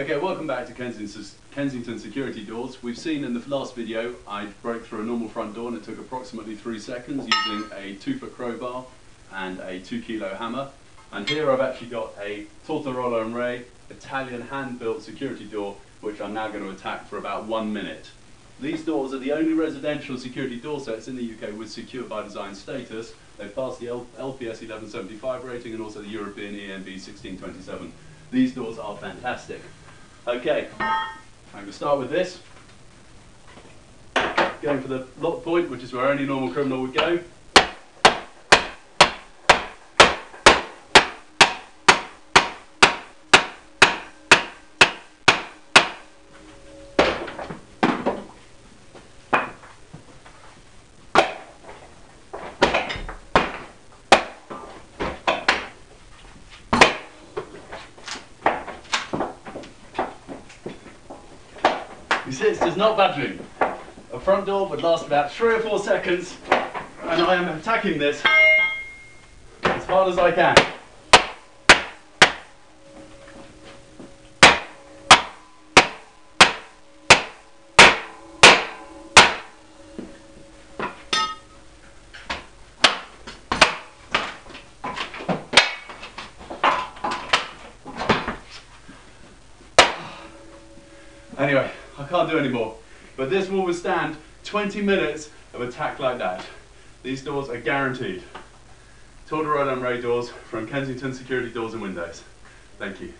Okay, welcome back to Kensington Security Doors. We've seen in the last video I broke through a normal front door and it took approximately 3 seconds using a 2-foot crowbar and a 2-kilo hammer. And here I've actually got a Tortarolo and Ray Italian hand-built security door which I'm now going to attack for about 1 minute. These doors are the only residential security door sets in the UK with secure by design status. They've passed the LPS 1175 rating and also the European ENB 1627. These doors are fantastic. Okay, I'm going to start with this. Going for the lock point, which is where any normal criminal would go. You see, it's just not badgering. A front door would last about 3 or 4 seconds, and I am attacking this as hard as I can. Anyway, I can't do any more, but this will withstand 20 minutes of attack like that. These doors are guaranteed. Tortarolo and Ray doors from Kensington Security Doors and Windows. Thank you.